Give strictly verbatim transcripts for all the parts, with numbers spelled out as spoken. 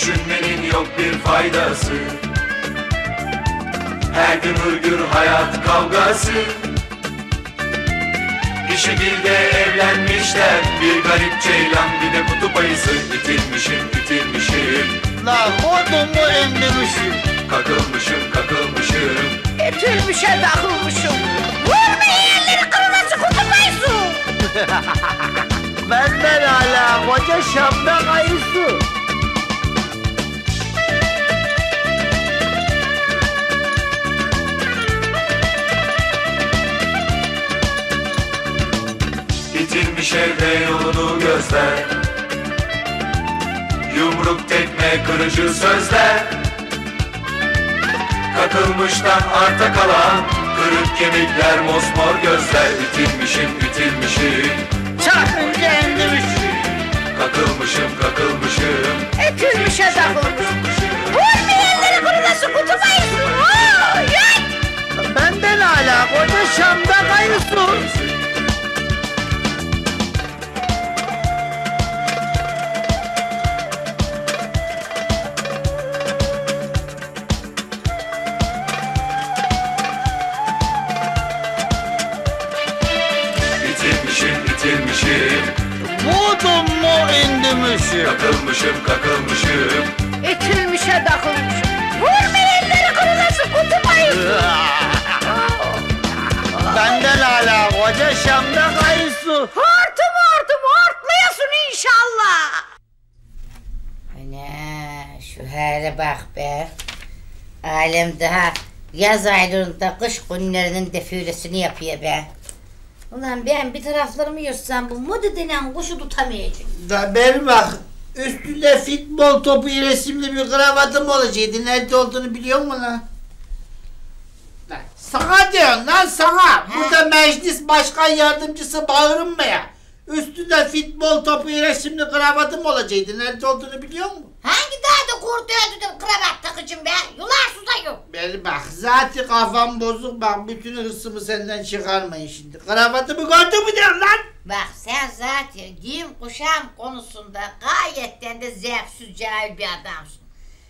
düşünmenin yok bir faydası. Her gün hırgür hayat kavgası. İşi dilde evlenmişler, bir garip ceylan bir de kutup ayısı. İtilmişim, itilmişim, lan ordumu emdirmişim. Kakılmışım, kakılmışım, itilmişe takılmışım. Vurma yerleri kırılası kutup ayısı. Benden hala koca Şam'dan ayısı. Bitirmiş evde yolunu göster. Yumruk, tekme, kırıcı sözler. Kakılmıştan arta kalan kırık kemikler, mosmor gözler. Bitirmişim, bitirmişim, çakınca indirmişim. Kakılmışım, kakılmışım, etilmişe takılmışım. Vur bir yerleri kurulası kutup ayısın. Benden hala koca Şam'da kayısın. Vurdum mu indirmişim. Kakılmışım, kakılmışım, İtilmişe takılmışım. Vurma elleri kırılası kutup ayısı. Benden hala koca Şam'da kayısı. Hortum hortum hortlayasın inşallah. Ana şu hale bak be. Alem daha yaz aylarında kış günlerinin defilesini yapıyor be. Ulan ben bir taraflarımı yırtsam bu moda denen kuşu tutamayacağım. Da ben bak, üstünde futbol topu resimli bir kravatım olacaktı. Nerede olduğunu biliyor musun lan? Lan sana diyorsun lan sana. Ha? Burada meclis başkan yardımcısı bağırınmaya. Üstünde futbol topu resimli kravatım olacaktı. Nerede olduğunu biliyor musun? Hangi dağda kurdu öldürdüm kravat takıcım be? Yular suda yok. Beni bak zaten kafam bozuk bak bütün hırsımı senden çıkarmayın şimdi. Kravatımı gördün mü diyorum lan? Bak sen zaten giyim kuşam konusunda gayetten de zevksiz cahil bir adamsın.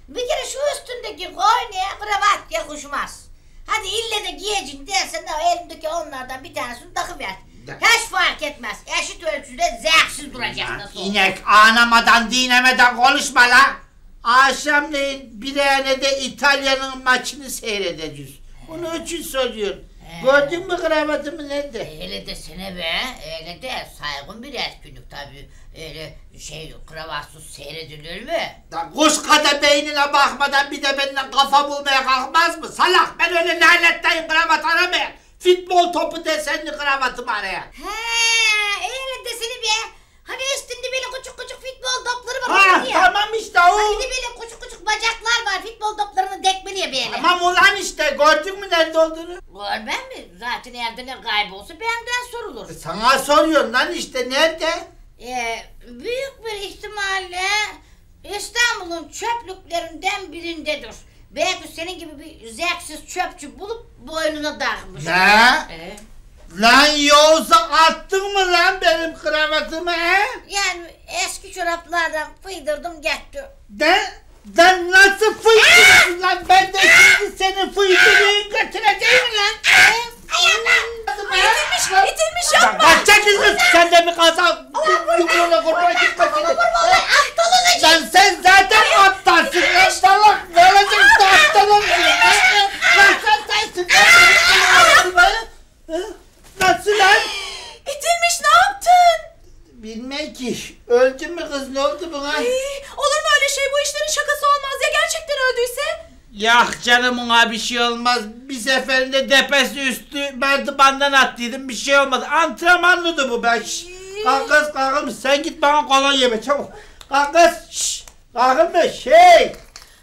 Bir kere şu üstündeki koyneye kravat yakışmaz. Hadi ille de giyeceksin dersen de elimdeki onlardan bir tanesini takıver. Hiç fark etmez. Eşit ölçüde zevksiz duracak nasıl? İnek anamadan dinemeden konuşma la. Akşamleyin Birene'de İtalya'nın maçını seyredeceğiz. Onun için söylüyorum. He. Gördün mü kravatımı nerede? Öyle desene be. Öyle de saygın bir etkinlik tabii. Öyle şey kravatsız seyredilir mi? Da kuş kadar beynine bakmadan bir de benimle kafa bulmaya kalkmaz mı? Salak ben öyle lanetteyim kravat aramayayım. Futbol topu desenli kravatımı araya. Heee öyle deseni be. Hani üstünde böyle küçük küçük futbol topları var. Ha tamam işte o. Hani de böyle küçük küçük bacaklar var. Futbol toplarını dekmeliye böyle. Tamam ulan işte gördün mü nerede olduğunu? Görmem mi? Zaten evde ne kaybolsa benden sorulur. E, sana soruyorum lan işte nerede? Ee, büyük bir ihtimalle İstanbul'un çöplüklerinden birindedir. Belki senin gibi bir zevksiz çöpçü bulup boynuna takmış. Ne? Ee? Lan Yavuz'a attın mı lan benim kravatımı he? Yani eski çoraplardan fıydırdım getti. Ne? Lan nasıl fıydırıyorsun lan? Ben de şimdi seni fıydırayım götüreceğim lan. Ayağına! Yitirmiş! Yitirmiş yapma! Lan çekil sen de mi kalsan? Yukarıda korkma gitme seni. Aptal olacak! Lan sen zaten aptalsın lan salak! Ne olacak da aptal olmayayım lan? Lan sen sensin lan! Nasıl lan? Yitirmiş ne yaptın? Bilmem ki. Öldü mü kız ne oldu buna? Ayy, olur mu öyle şey? Bu işlerin şakası olmaz ya gerçekten öldüyse? Yah canım ona bir şey olmaz. Bir seferinde depesi üstü merdivandan attıydım bir şey olmadı. Antrenmanlıydı bu ben. Şşş, kalk kız kalkın sen git bana kolay yeme çabuk. Kalk kız şşş kalkın mı şey.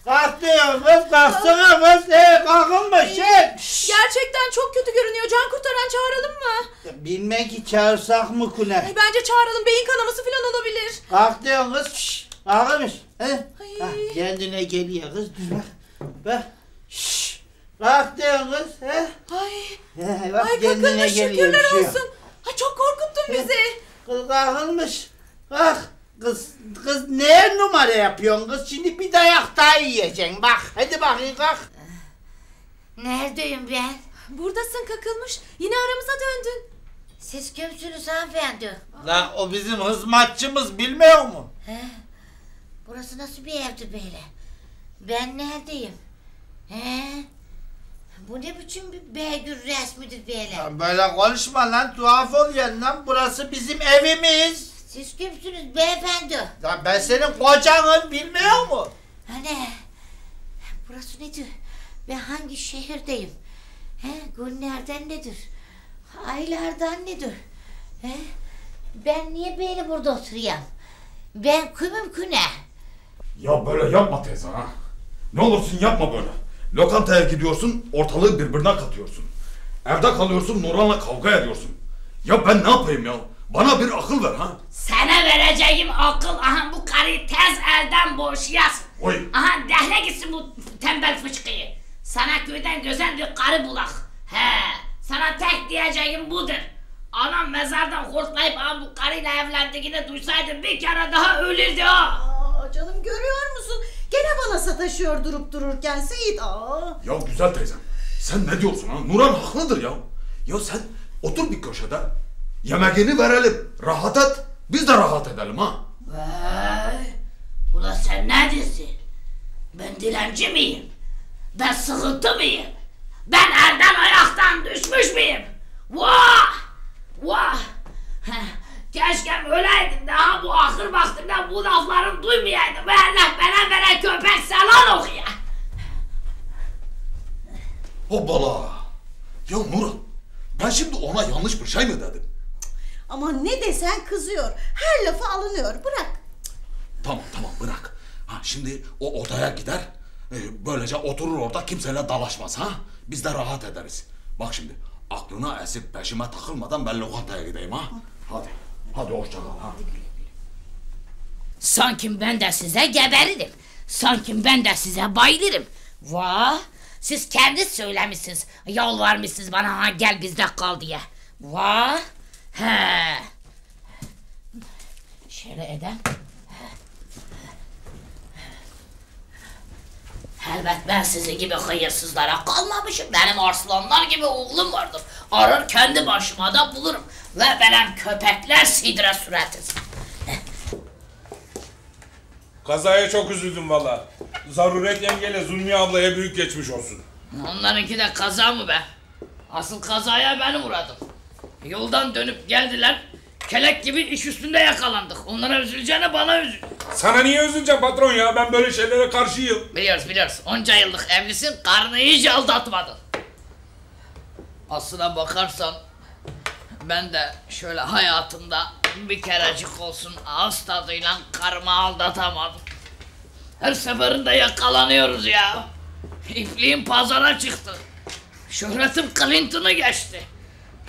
Kalk diyorum kız kalksana kız ee, kalkın mı şey. Şşş. Gerçekten çok kötü görünüyor can kurtaran çağıralım mı? Bilmem ki çağırsak mı Kuner? E, bence çağıralım beyin kanaması falan olabilir. Kalk diyorum kız şşş kalkın mı? Kendine geliyor kız dur bak. Bak, şşş, rahat diyorsun kız, he? Ay, bak, ay kakılmış şükürler olsun. Ha, çok korkuttun bizi. Kız kalkılmış, bak, Kız, kız ne numara yapıyorsun kız? Şimdi bir dayak daha yiyeceksin bak. Hadi bakayım kalk. Neredeyim ben? Buradasın kakılmış. Yine aramıza döndün. Siz kimsiniz hanımefendi? La o bizim hizmetçimiz bilmiyor mu? He. Burası nasıl bir evdi böyle? Ben neredeyim? He. Bu ne biçim bir beygür resmidir böyle? Ya böyle konuşma lan, tuhaf oluyor lan. Burası bizim evimiz. Siz kimsiniz beyefendi? Ya ben senin kocanım bilmiyor mu? Hani burası nedir? Ve hangi şehirdeyim? He, günlerden nedir? Aylardan nedir? He? Ben niye böyle burada oturuyorum? Ben kümüm küne. Ya böyle yapma teyze ha. Ne olursun yapma böyle. Lokantaya gidiyorsun, ortalığı birbirine katıyorsun. Evde kalıyorsun, Nurhan'la kavga ediyorsun. Ya ben ne yapayım ya? Bana bir akıl ver ha. Sana vereceğim akıl, aha bu karıyı tez elden boşayasın. Oy. Aha dehne gitsin bu tembel fışkıyı. Sana köyden gözen bir karı bulak. He. Sana tek diyeceğim budur. Anam mezardan korkmayıp ağam bu karıyla evlendiğini duysaydı bir kere daha ölürdü ha. Aa, canım görüyor musun? Gene bana sataşıyor durup dururken Seyit. Aa. Ya güzel teyzem, sen ne diyorsun ha? Nurhan haklıdır ya. Ya sen otur bir köşede. Yemeğini verelim, rahat et. Biz de rahat edelim ha. Vay. Ulan sen ne diyorsun? Ben dilenci miyim? Ben sıkıntı mıyım? Ben elden ayaktan düşmüş müyüm? Vah! Vah! Keşke öleydim daha bu ahır vaktimden bu laflarımı duymayaydım. Ve Allah bana veren köpek selam okuya. Hoppala! Ya Nurhan, ben şimdi ona yanlış bir şey mi dedim? Ama ne desen kızıyor. Her lafı alınıyor. Bırak. Tamam tamam bırak. Ha, şimdi o odaya gider. Böylece oturur orada kimseyle dalaşmaz ha. Biz de rahat ederiz. Bak şimdi aklına esip peşime takılmadan ben lokantaya gideyim ha. Hadi. Hadi hoşça kal ha. Sanki ben de size geberirim. Sanki ben de size bayılırım. Vah. Siz kendiniz söylemişsiniz. Yalvarmışsınız bana ha gel bizde kal diye. Vah. He. Şöyle edem. Elbet ben sizin gibi hayırsızlara kalmamışım. Benim arslanlar gibi oğlum vardır. Arar kendi başıma da bulurum. Ve benim köpekler sidre suretiz. Kazaya çok üzüldüm valla. Zaruret yengeyle Zulmiye ablaya büyük geçmiş olsun. Onlarınki de kaza mı be? Asıl kazaya benim uğradım. Yoldan dönüp geldiler. Kelek gibi iş üstünde yakalandık. Onlara üzüleceğine bana üzül. Sana niye üzüleceksin patron ya? Ben böyle şeylere karşıyım. Biliyoruz biliyoruz. Onca yıllık evlisin, karnı iyice aldatmadın. Aslına bakarsan ben de şöyle hayatımda bir kerecik olsun ağız tadıyla karımı aldatamadım. Her seferinde yakalanıyoruz ya. İpliğim pazara çıktı. Şöhretim Clinton'u geçti.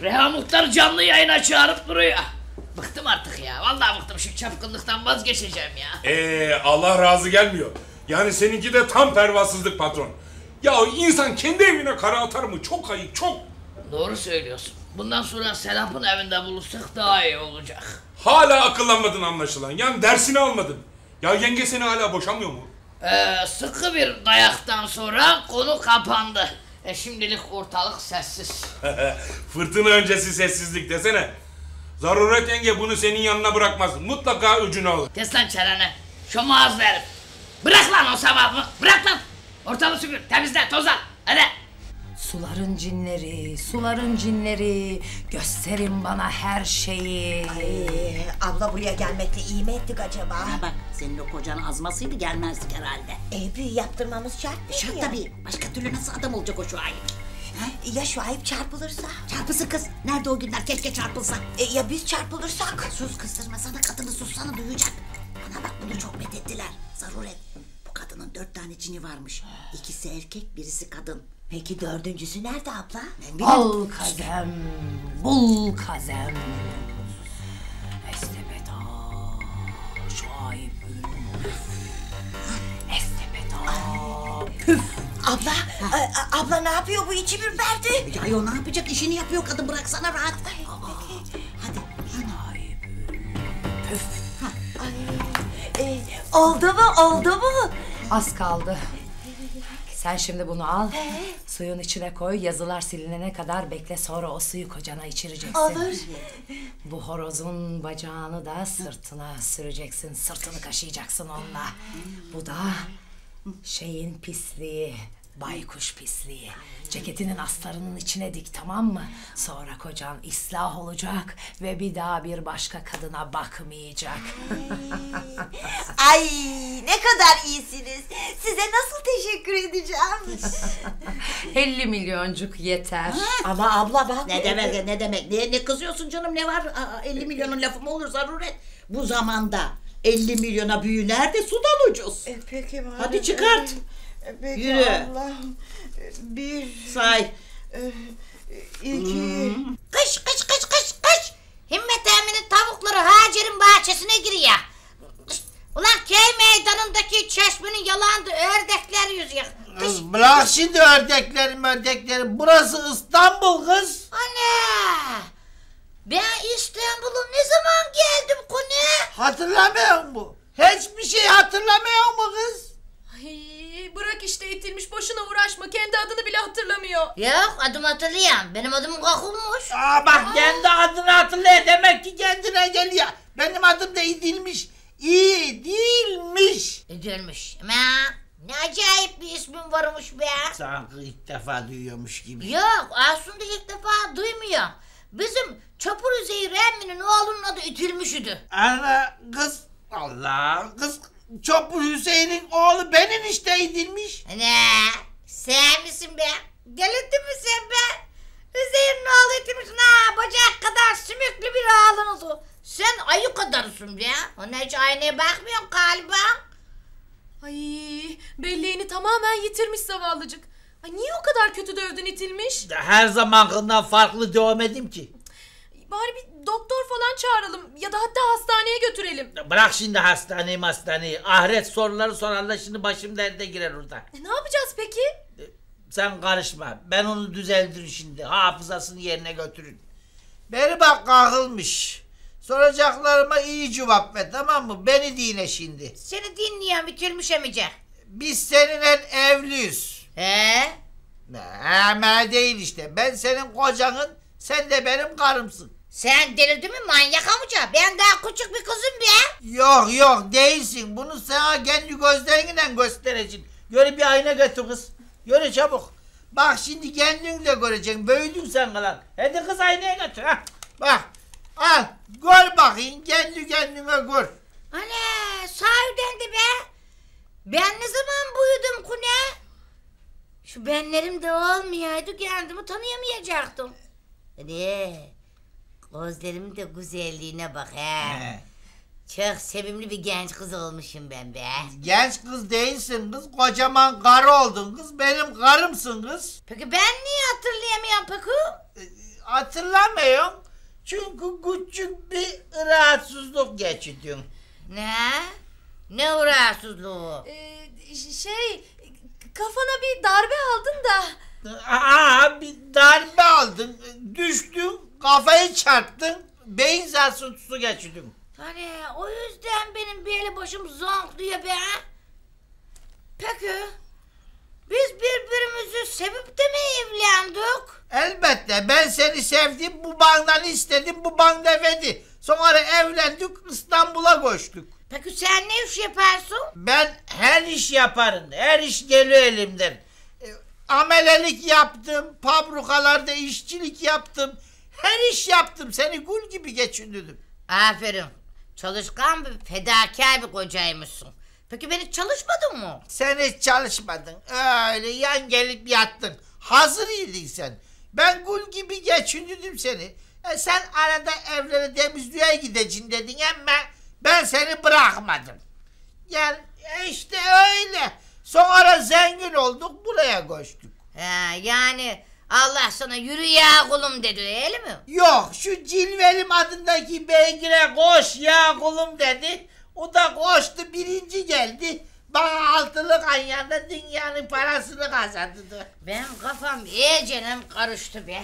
Reha Muhtar canlı yayına çağırıp duruyor. Bıktım artık ya. Vallahi bıktım. Şu çapkınlıktan vazgeçeceğim ya. Eee Allah razı gelmiyor. Yani seninki de tam pervasızlık patron. Ya insan kendi evine kara atar mı? Çok ayıp çok. Doğru söylüyorsun. Bundan sonra Serap'ın evinde buluşsak daha iyi olacak. Hala akıllanmadın anlaşılan. Yani dersini almadın. Ya yenge seni hala boşamıyor mu? Ee, sıkı bir dayaktan sonra konu kapandı. E şimdilik ortalık sessiz. Fırtına öncesi sessizlik desene. Zaruret yenge bunu senin yanına bırakmaz. Mutlaka ucunu alır. Kes lan çeneni. Şu mağazlı herif. Bırak lan o sabahımı. Bırak lan. Ortalığı süpür. Temizle. Toz al. Hadi. Suların cinleri, suların cinleri. Gösterin bana her şeyi. Ay, abla buraya gelmekle iyi mi ettik acaba? Ha bak senin o kocanın azmasıydı gelmezdik herhalde. E büyü yaptırmamız şart değil şart ya. Tabii. Başka türlü nasıl adam olacak o Şuayb? Ya Şuayb çarpılırsa? Çarpılsın kız. Nerede o günler? Keşke çarpılsa. E, ya biz çarpılırsak? Sus kızdırma sana kadını sussana duyacak. Bana bak bunu çok methettiler. Zaruret. Bu kadının dört tane cini varmış. İkisi erkek birisi kadın. Peki dördüncüsü nerede abla? Bul kazem, bul kazem. Estebeda, Şuayb ölmez. Estebeda, püf. Abla, a, abla ne yapıyor bu içi bir verdi? Ya o ne yapacak? İşini yapıyor kadın bıraksana rahat. Ay, peki. Hadi. Şuayb ölmez. Püf. Ha. Ay, e, oldu mu, oldu mu? Az kaldı. Sen şimdi bunu al, ee? suyun içine koy, yazılar silinene kadar bekle, sonra o suyu kocana içireceksin. Olur. Bu horozun bacağını da sırtına süreceksin, sırtını kaşıyacaksın onunla. Bu da şeyin pisliği, baykuş pisliği. Ceketinin astarının içine dik, tamam mı? Sonra kocan islah olacak ve bir daha bir başka kadına bakmayacak. Ay, ne kadar iyisiniz. Size nasıl teşekkür edeceğim? elli milyoncuk yeter. Ha? Ama abla bak. Ne demek, ne demek? Ne, ne kızıyorsun canım, ne var? Aa, elli milyonun lafı mı olur, zaruret? Bu zamanda elli milyona büyü nerede? Sudan ucuz. E, peki, hadi çıkart. E, peki, yürü. Allah'ım. Bir... Say. E, iki... Kış kış kış kış kış! Himmet Emin'in tavukları Hacer'in bahçesine giriyor. Ulan köy meydanındaki çeşmenin yalandı, ördekler yüzüyor. Kış, bırak kış. Şimdi ördeklerim ördeklerim. Burası İstanbul kız. Ana! Ben İstanbul'a ne zaman geldim konu? Hatırlamıyor musun? Hiçbir şey hatırlamıyor musun kız? Ay. Bırak işte, itilmiş, boşuna uğraşma, kendi adını bile hatırlamıyor. Yok, adım hatırlayan, benim adım Kahulmuş. Aa bak, aa, kendi adını hatırlıyor, demek ki kendine geliyor. Benim adım da İdilmiş, İdilmiş. İdilmiş, ama ne acayip bir ismin varmış be. Sanki ilk defa duyuyormuş gibi. Yok, aslında ilk defa duymuyor. Bizim Çapur Üzeyir Emmi'nin oğlunun adı İdilmiş idi. Ana kız, Allah kız. Çopur Hüseyin'in oğlu benim işte İdilmiş. Ne? Sen misin be? Delirttin mi sen be? Hüseyin'in oğlu İdilmiş, ha, bacak kadar sümüklü bir oğlunuz o. Sen ayı kadarsın be. Ona hiç aynaya bakmıyorsun galiba. Ay, belleğini tamamen yitirmiş zavallıcık. Ay, niye o kadar kötü dövdün İdilmiş? Her zamankından farklı dövmedim ki. Bari bir doktor falan çağıralım ya da hatta hastaneye götürelim. Bırak şimdi hastaneyi hastaneyi. Ahiret soruları sorarlar şimdi, başım derde girer orada. E, ne yapacağız peki? E, sen karışma. Ben onu düzeltirim şimdi. Hafızasını yerine götürün. Beni bak kahılmış. Soracaklarıma iyi cevap ver, tamam mı? Beni dinle şimdi. Seni dinleyen bitirmiş emice. Biz seninle evliyiz. He? Hemen değil işte. Ben senin kocanın, sen de benim karımsın. Sen delirdin mi manyak amca? Ben daha küçük bir kızım be. Yok yok değilsin. Bunu sana kendi gözlerinle göstereceğim. Yürü bir ayna götür kız. Yürü çabuk. Bak şimdi kendin de göreceksin. Böyüdün sen kalan. Hadi kız aynaya götür. Ha. Bak. Al. Gör bakayım. Kendi kendine gör. Ana sahiden de be. Ben ne zaman büyüdüm kune? Şu benlerim de olmayaydı, kendimi tanıyamayacaktım. Hadi. Gözlerimin de güzelliğine bak he. He. Çok sevimli bir genç kız olmuşum ben be. Genç kız değilsin kız. Kocaman karı oldun kız. Benim karımsın kız. Peki ben niye hatırlayamıyorum peki? Hatırlamıyorum. Çünkü küçük bir rahatsızlık geçirdim. Ne? Ne o rahatsızlığı? Ee, şey, kafana bir darbe aldın da. Aa, bir darbe aldın, düştün, kafayı çarptın, beyin sarsıntısı geçirdin. Hani o yüzden benim beli başım zonkluyor be. Peki, biz birbirimizi sevip de mi evlendik? Elbette, ben seni sevdim, bu bandan istedim, bu banda verdi. Sonra evlendik, İstanbul'a koştuk. Peki sen ne iş yaparsın? Ben her iş yaparım, her iş geliyor elimden. Amelelik yaptım, fabrikalarda işçilik yaptım, her iş yaptım, seni gül gibi geçindirdim. Aferin, çalışkan bir fedakar bir kocaymışsın. Peki ben hiç çalışmadın mı? Sen hiç çalışmadın, öyle yan gelip yattın, hazır idin sen. Ben gül gibi geçindirdim seni. E sen arada evlere temizliğe gideceksin dedin ama ben seni bırakmadım. Gel, yani işte öyle. Sonra zengin olduk, buraya koştuk. He, yani Allah sana yürü ya kulum dedi, öyle mi? Yok, şu Cilvelim adındaki beygire koş ya kulum dedi. O da koştu, birinci geldi. Bana altılı kanyanda dünyanın parasını kazandı. Ben kafam iyice karıştı be.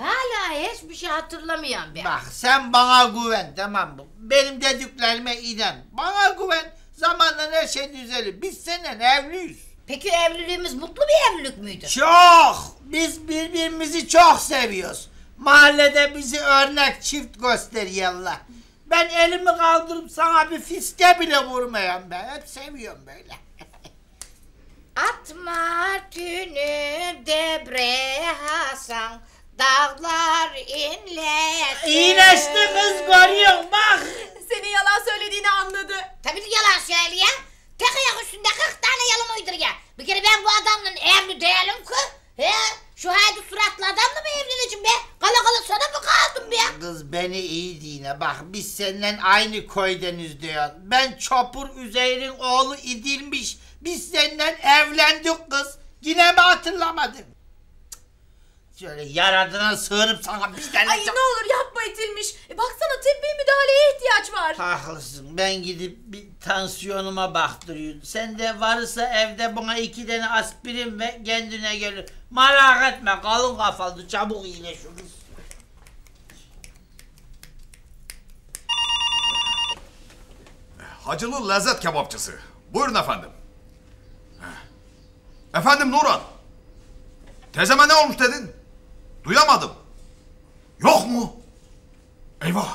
Hala hiçbir şey hatırlamayan ben. Bak sen bana güven, tamam mı? Benim dediklerime inan. Bana güven, zamanla her şey düzelir. Biz seninle evliyiz. Peki evliliğimiz mutlu bir evlilik müydü? Çok! Biz birbirimizi çok seviyoruz. Mahallede bizi örnek çift gösteriyorlar. Ben elimi kaldırıp sana bir fiske bile vurmayan ben. Hep seviyorum böyle. Atma tünü Debre Hasan, dağlar inlesin. İyileşti kız, görüyorsun bak. Senin yalan söylediğini anladı. Tabii ki yalan söylüyor. Tek ayak üstünde kırk tane yalan uyduruyor. Bir kere ben bu adamla evli değilim ki. He? Şu haydi suratlı adamla mı evleneceğim be? Kala kala sana mı kaldım be? Kız beni iyi dinle bak, biz seninle aynı köydeniz diyor. Ben Çopur Üzeyir'in oğlu İdilmiş. Biz seninle evlendik kız. Yine mi hatırlamadın? Şöyle yaradına sığınıp sana bir tane... Ay ne olur yapma İdilmiş. E, baksana tıbbi müdahaleye ihtiyaç var. Haklısın, ben gidip bir tansiyonuma baktırıyorum. Sen de varsa evde buna iki tane aspirin ve kendine gelir. Merak etme, kalın kafalı, çabuk iyileşiriz. Hacılı Lezzet Kebapçısı. Buyurun efendim. Efendim Nurhan. Teyzeme ne olmuş dedin? Duyamadım. Yok mu? Eyvah.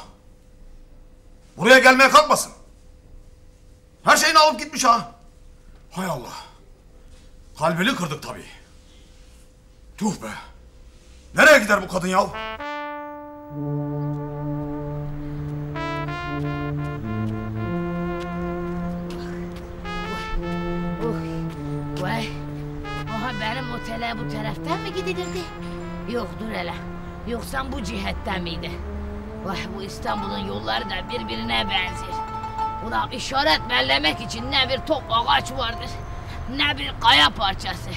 Buraya gelmeye kalkmasın. Her şeyini alıp gitmiş ha. Hay Allah. Kalbini kırdık tabii. Tuh be. Nereye gider bu kadın ya? Benim otele bu taraftan mı gidilirdi? Yok dur hele. Yoksa bu cihetten miydi? Vah, bu İstanbul'un yolları da birbirine benzer. Ulan işaret bellemek için ne bir top ağaç vardır, ne bir kaya parçası.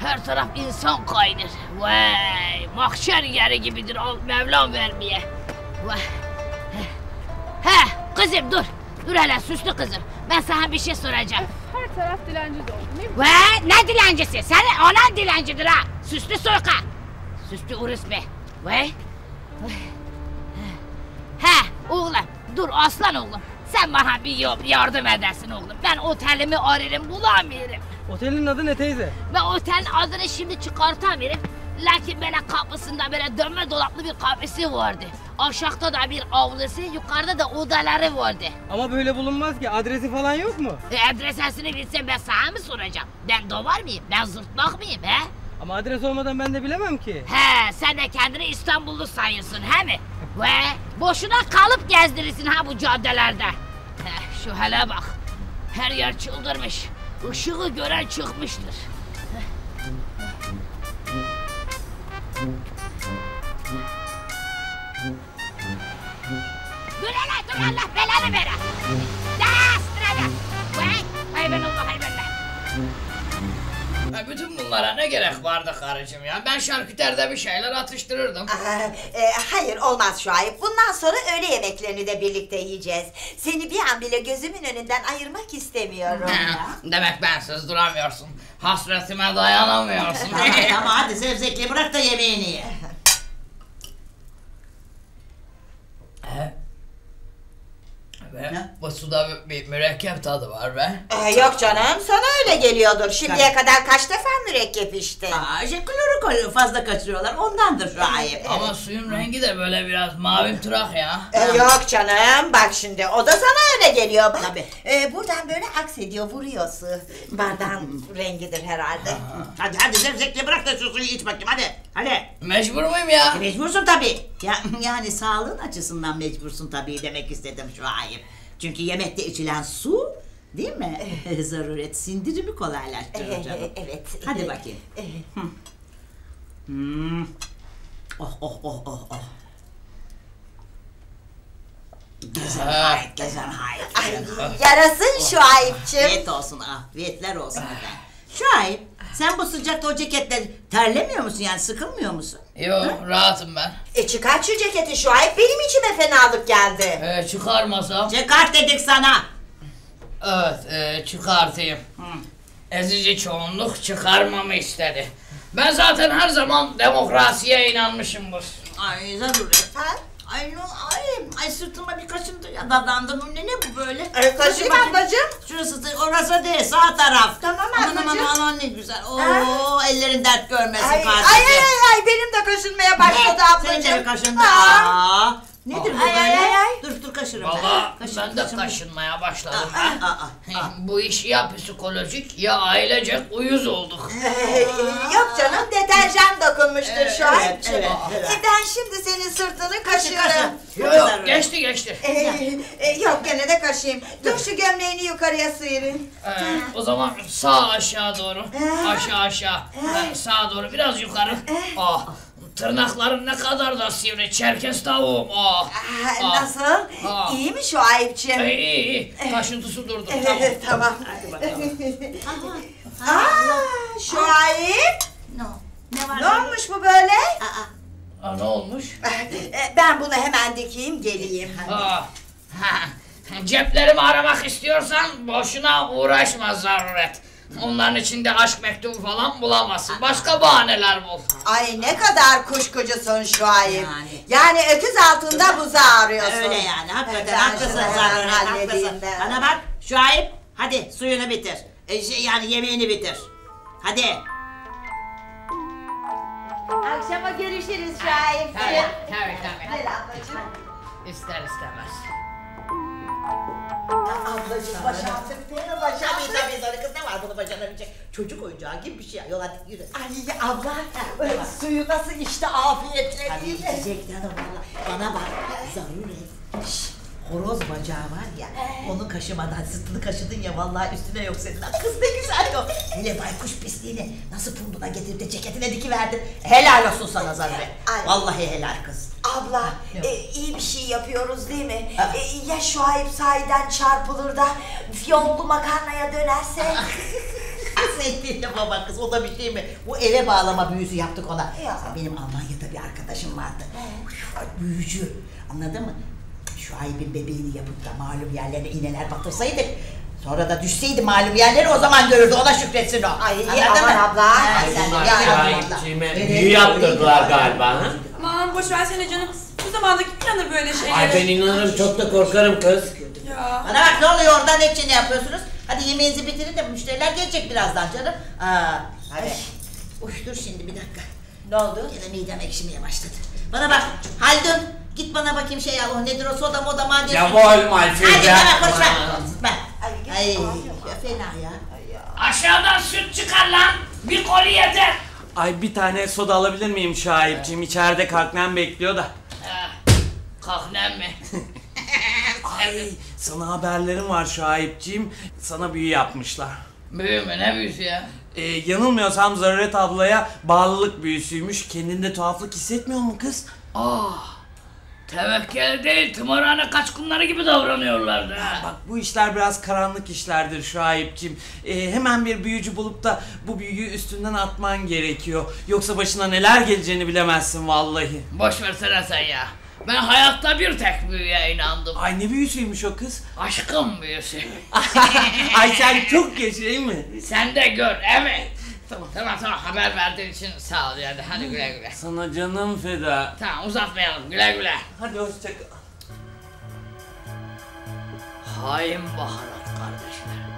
Her taraf insan kaynır. Vay, mahşer yeri gibidir Mevlam vermeye. Vah. He kızım dur. Dur hele süslü kızım. Ben sana bir şey soracağım. Her taraf dilenci doldu değil mi? Vee, ne dilencisi? Senin olan dilencidir ha. Süslü soyka. Süslü urus be. Vee. He oğlum dur aslan oğlum. Sen bana bir yardım edersin oğlum. Ben otelimi ararım bulamıyorum. Otelin adı ne teyze? Ben otelin adını şimdi çıkartamıyorum. Lakin böyle kapısında böyle dönme dolaplı bir kapısı vardı. Aşağıda da bir avlusu, yukarıda da odaları vardı. Ama böyle bulunmaz ki, adresi falan yok mu? E, adresini bilsem ben sana mı soracağım? Ben dovar mıyım, ben zırtlak mıyım he? Ama adres olmadan ben de bilemem ki. He, sen de kendini İstanbullu sayıyorsun he mi? Ve boşuna kalıp gezdirirsin ha bu caddelerde. He, şu hele bak, her yer çıldırmış, ışığı gören çıkmıştır. Dur hele dur, Allah belanı ver. Daha sırada. Vay hayvanallah hayvanallah. Bütün bunlara ne gerek vardı karıcığım ya? Ben şarküteride bir şeyler atıştırırdım. Aa, e, hayır olmaz Şuayb. Bundan sonra öğle yemeklerini de birlikte yiyeceğiz. Seni bir an bile gözümün önünden ayırmak istemiyorum. He, demek bensiz duramıyorsun. Hasretime dayanamıyorsun. Tamam hadi zevzekli bırak da yemeğini ye. Bu suda bir mürekkep tadı var be. Ee, yok canım, sana öyle geliyordur. Şimdiye kadar kaç defa mürekkep içtin? Aa, şey, klorokolu fazla kaçırıyorlar, ondandır Şuayb. Evet. Ama suyun rengi de böyle biraz mavi tırak ya. Ee, yok canım, bak şimdi o da sana öyle geliyor bak. Tabii. Ee, buradan böyle aksediyor, vuruyor su. Bardağın rengidir herhalde. Ha. Hadi hadi zevzekle bırak da şu suyu iç bakayım hadi. Hadi. Mecbur muyum ya? E, mecbursun tabii. Ya, yani sağlığın açısından mecbursun tabii demek istedim Şuayb. Çünkü yemekte içilen su, değil mi? Evet. Zaruret sindirimi kolaylaştırıyor canım. Evet. Hadi bakayım. Evet. Hmm. Oh oh oh oh oh. Gezen hayat, gezen hayat. Yarasın Şuayb'cığım. Afiyet olsun, afiyetler olsun efendim. Şuayb, sen bu sıcakta o ceketle terlemiyor musun yani, sıkılmıyor musun? Yok, rahatım ben. E çıkar şu ceketi Şuayb, benim içime fenalık geldi. E çıkarmasam? Çıkart dedik sana. Evet, e, çıkartayım. Hı. Ezici çoğunluk çıkarmamı istedi. Ben zaten her zaman demokrasiye inanmışımdır. Ay zarur efendim. Ay no ay ay sırtıma bir kaşıntı ya dadandım ne ne bu böyle? Ay kaşıma ablacığım. Şurası orası değil sağ taraf. Tamam ablacığım. Aman aman aman ne güzel. Oo ellerin dert görmesin kardeşim. Ay ay ay benim de kaşınmaya başladı ablacığım. Senin de kaşındı. Aa. Nedir bu böyle? Dur dur kaşırım. Valla ben de kaşınmaya başladım. Bu iş ya psikolojik ya ailecek uyuz olduk. Yok canım deterjan dokunmuştur şu an. Ben şimdi senin sırtını kaşıyorum. Yok geçti geçti. Yok gene de kaşıyım. Dur şu gömleğini yukarıya sıyırın. O zaman sağ aşağı doğru. Aşağı aşağı. Sağa doğru biraz yukarı. Ah. Tırnakların ne kadar da sivri, Çerkes tavuğum. Ah, ah, nasıl? Ah. İyi mi şu Ayıpcığım? İyi iyi, iyi. Kaşıntısı durdu. Evet, tamam. Tamam. Aha. Aa, şu Ayıp. No. Ne var? Ne yani? Olmuş bu böyle? Aa. Aa, ne olmuş? Ben bunu hemen dikeyim, geleyim. Aa. Ceplerimi aramak istiyorsan boşuna uğraşma zaruret. Onların içinde aşk mektubu falan bulamazsın. Başka bahaneler bul. Ay ne kadar kuşkucusun Şuayb. Yani, yani öküz altında buza arıyorsun. Öyle yani. Hakikaten haklısın zaten. Haklısın. Bana bak Şuayb. Hadi suyunu bitir. E, şey, yani yemeğini bitir. Hadi. Akşama görüşürüz Şuayb. Tabii tabii tabii. Hayır ablacığım. İster istemez. Ablacığım başartın beni başarmayacağım insanı kız ne var bunu başarabilecek çocuk oyuncağı gibi bir şey yol hadi yürü. Ay abla öyle suyu nasıl işte afiyetle tabii değil mi? Tabii içecek canım valla bana bak zaruret şşş horoz bacağı var ya onu kaşımadan sırtını kaşıdın ya vallahi üstüne yok senin kız ne güzel o hele baykuş pisliğini nasıl punduna getirip de ceketine dikiverdin helal olsun sana zaruret vallahi helal kız. Abla e, iyi bir şey yapıyoruz değil mi? E, ya Şuayb sahiden çarpılır da fiyonklu makarnaya dönerse? Sevgili baba kız o da bir şey mi? Bu ele bağlama büyüsü yaptık ona. Ya. Benim Almanya'da bir arkadaşım vardı. He. Büyücü anladın mı? Şuayb'in bebeğini yapıp da malum yerlerine iğneler batırsaydı. Sonra da düşseydi malum yerleri o zaman görürdü ona şükretsin o. Ay aman abla. Şuayb'cime büyü yaptırdılar galiba ha? Aman boş versene canım. Bu zamandaki planı böyle şeylere. Ay ben inanırım çok da korkarım kız. Ya. Bana bak ne oluyor orada ne için yapıyorsunuz? Hadi yemeğinizi bitirin de müşteriler gelecek birazdan canım. Aa, hadi. Uy dur şimdi bir dakika. Ne oldu? Yine midem ekşimeye başladı. Bana bak Haldun git bana bakayım şey al o nedir o soda moda madem. Ya bu olma Ayşe. Hadi bana koş ver. Ay fena ya. Aşağıdan süt çıkar lan. Bir koli yeter. Ay bir tane soda alabilir miyim Şuayb'cim? İçeride kahvem bekliyor da. Kahvem mi? Ay sana haberlerim var Şuayb'cim. Sana büyü yapmışlar. Büyü mü? Ne büyüsü ya? Ee, yanılmıyorsam Zaruret ablaya bağlılık büyüsüymüş. Kendinde tuhaflık hissetmiyor mu kız? Ah. Tevekkeli değil, tımarhane kaçkınları gibi davranıyorlardı. Ha, bak bu işler biraz karanlık işlerdir Şuayb'cim. Ee, hemen bir büyücü bulup da bu büyüyü üstünden atman gerekiyor. Yoksa başına neler geleceğini bilemezsin vallahi. Boş versene sen ya. Ben hayatta bir tek büyüye inandım. Ay ne büyüsüymüş o kız? Aşkın büyüsü. Ay sen çok geç değil mi? Sen de gör evet. Tamam tamam tamam haber verdiğin için sağ ol yani hadi güle güle. Sana canım feda. Tamam uzatmayalım güle güle. Hadi hoşça kal. Hain baharat kardeşler.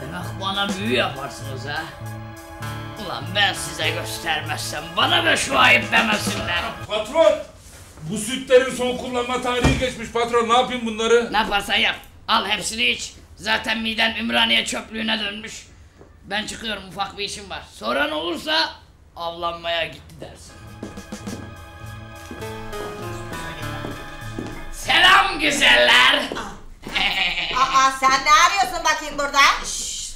Demek bana büyü yaparsınız ha? Ulan ben size göstermezsem bana da şu ayıp demesinler. Patron! Bu sütlerin son kullanma tarihi geçmiş patron ne yapayım bunları? Ne yaparsan yap. Al hepsini iç. Zaten miden Ümraniye çöplüğüne dönmüş. Ben çıkıyorum ufak bir işim var. Soran olursa avlanmaya gitti dersin. Selam güzeller. Aa, aa sen ne arıyorsun bakayım burada? Şşş.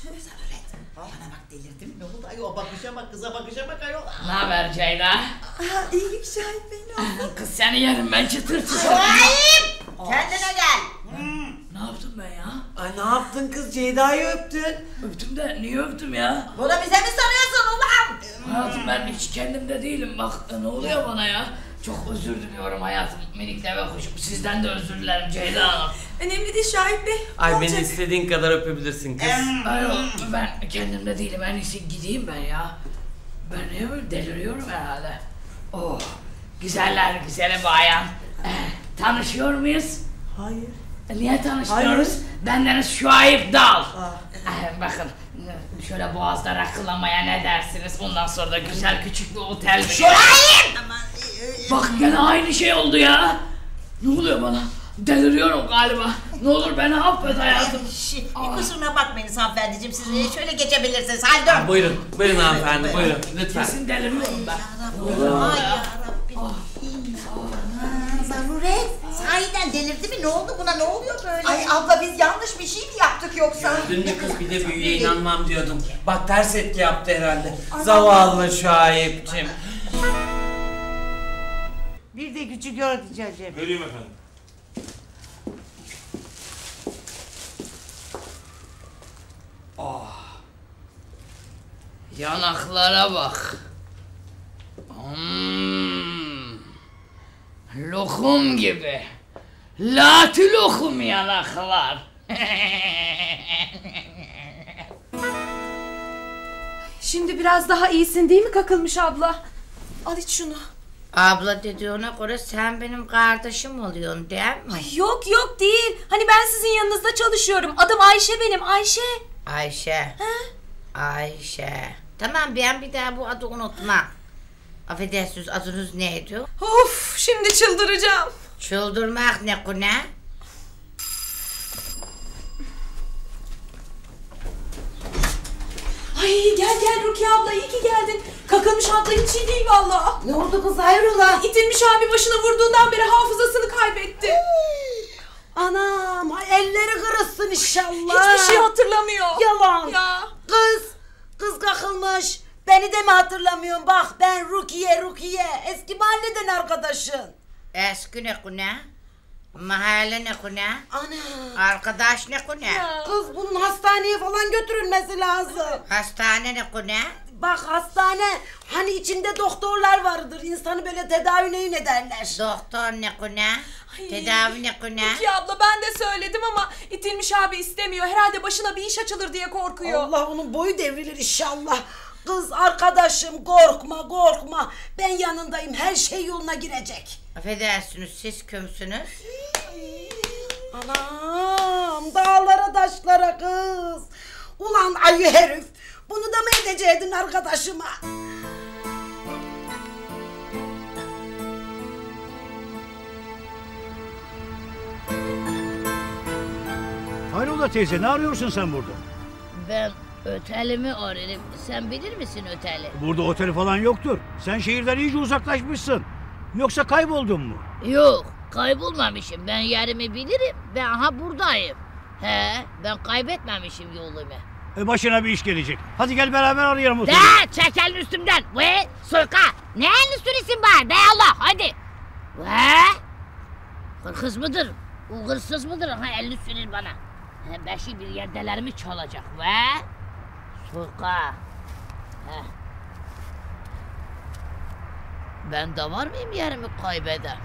Bana bak delirdim. Ne oldu ayol bakışa bak kıza bakışa bak ayol. Ne haber Ceyda? Aa iyilik Şahit beni. Kız seni yerim ben çıtır çıtır. Şahit! Kendine gel. Hmm. Ne yaptım ben ya? Ay ne yaptın kız? Ceyda'yı öptün. Öptüm de niye öptüm ya? Bunu bize mi soruyorsun ulan? Hayatım ben hiç kendimde değilim bak ne oluyor bana ya? Çok özür diliyorum hayatım minik deve kuşum. Sizden de özür dilerim Ceyda Hanım. Önemli değil Şahit Bey. Ay olacak? Beni istediğin kadar öpebilirsin kız. Ay, ben kendimde değilim en iyisi gideyim ben ya. Böyle deliriyorum herhalde. Oh, güzeller güzeli bayan. E, tanışıyor muyuz? Hayır. E, niye tanışmıyoruz? Hayır. Bendeniz Şuayb Dal. E, bakın, şöyle boğazda rakılamaya ne dersiniz? Ondan sonra da güzel küçük bir otel. Şuayb! Bak gene aynı şey oldu ya. Ne oluyor bana? Deliriyorum galiba. Ne olur beni affet hayatım. Bir kusuruna bakmayınız hanımefendiciğim. Siz şöyle geçebilirsiniz. Hadi dön. Buyurun. Buyurun hanımefendi. Buyurun. Lütfen. Kesin deliriyorum ben. Ay yarabbim. Zaruret. Sahiden delirdi mi? Ne oldu buna? Ne oluyor böyle? Ay abla biz yanlış bir şey mi yaptık yoksa? Dün de kız bir de büyüye inanmam diyordum. Bak ters etki yaptı herhalde. Zavallı Şuayb'cim. Bir de küçük yoğurt içeceğim. Vereyim efendim. Oh. Yanaklara bak. Hmm. Lokum gibi. Lati lokum yanaklar. Şimdi biraz daha iyisin değil mi kakılmış abla? Al iç şunu. Abla dediğine göre sen benim kardeşim oluyorsun değil mi? Ay yok yok değil. Hani ben sizin yanınızda çalışıyorum. Adım Ayşe benim. Ayşe. Ayşe. Ha? Ayşe. Tamam ben bir daha bu adı unutma. Affedersiniz adınız neydi? Of şimdi çıldıracağım. Çıldırmak ne kune? Ay gel gel Rukiye abla iyi ki geldin. Kakılmış abla hiç iyi değil valla. Ne oldu kız hayrola? İtilmiş abi başına vurduğundan beri hafızasını kaybetti. Anam elleri kırılsın inşallah. Hiçbir şey hatırlamıyor. Yalan. Ya. Kız, kız kakılmış. Beni de mi hatırlamıyorsun? Bak ben Rukiye Rukiye. Eski mahalleden arkadaşın. Eski ne kune? Mahalle ne kune? Ana. Arkadaş ne kune? Ya. Kız bunun hastaneye falan götürülmesi lazım. Hastane ne kune? Bak hastane hani içinde doktorlar vardır. İnsanı böyle tedavi neyin ederler. Doktor ne kune? Ay. Tedavi ne kune? Rukiye abla ben de söyledim ama itilmiş abi istemiyor. Herhalde başına bir iş açılır diye korkuyor. Allah onun boyu devrilir inşallah. Kız arkadaşım korkma korkma. Ben yanındayım her şey yoluna girecek. Affedersiniz siz kimsiniz? Anam dağlara taşlara kız. Ulan ayı herif. Bunu da mı edeceydin arkadaşıma? Hayrola teyze ne arıyorsun sen burada? Ben otelimi ararım. Sen bilir misin oteli? Burada otel falan yoktur. Sen şehirden iyice uzaklaşmışsın. Yoksa kayboldun mu? Yok kaybolmamışım. Ben yerimi bilirim. Ben aha buradayım. He ben kaybetmemişim yolumu. Başına bir iş gelecek. Hadi gel beraber arayalım oteli. De çek elini üstümden. Ve soyka. Ne elini sürüsün bari be Allah hadi. Ve. Hırsız mıdır? O hırsız mıdır? Ha elini sürür bana. He beşi bir yerdelerimi çalacak ve. Soyka. He. Ben de var mıyım yerimi kaybeden?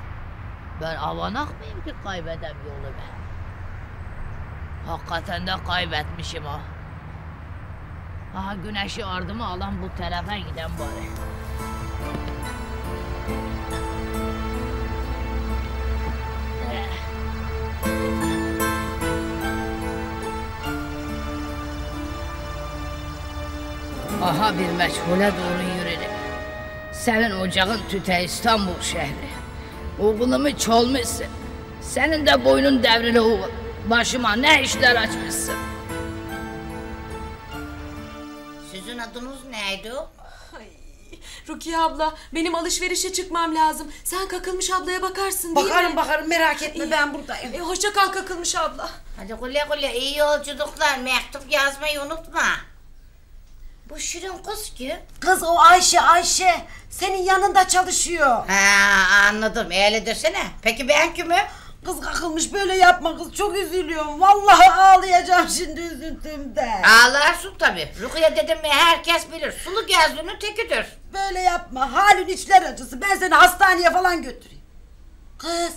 Ben avanak mıyım ki kaybeden yolu ben? Hakikaten de kaybetmişim ha. Aha güneşi ardımı alan bu tarafa giden bari. Aha bir meçhule doğru yürüdüm. Senin ocağın tüte İstanbul şehri. Oğlumu çalmışsın. Senin de boynun devrili oğul. Başıma ne işler açmışsın. Sizin adınız neydi? Ay, Rukiye abla benim alışverişe çıkmam lazım. Sen kakılmış ablaya bakarsın değil bakarım, mi? Bakarım bakarım merak etme iyi. Ben buradayım. E, hoşça kal kakılmış abla. Hadi güle güle iyi yolculuklar mektup yazmayı unutma. Bu şirin kız ki. Kız o Ayşe Ayşe senin yanında çalışıyor. Ha anladım öyle desene. Peki ben kimim? Kız kakılmış böyle yapma kız çok üzülüyorum. Vallahi ağlayacağım şimdi üzüntümden. Ağlarsın tabi. Rukiye dedim mi herkes bilir. Sulu gözlünün tekidir. Böyle yapma halin içler acısı. Ben seni hastaneye falan götüreyim. Kız.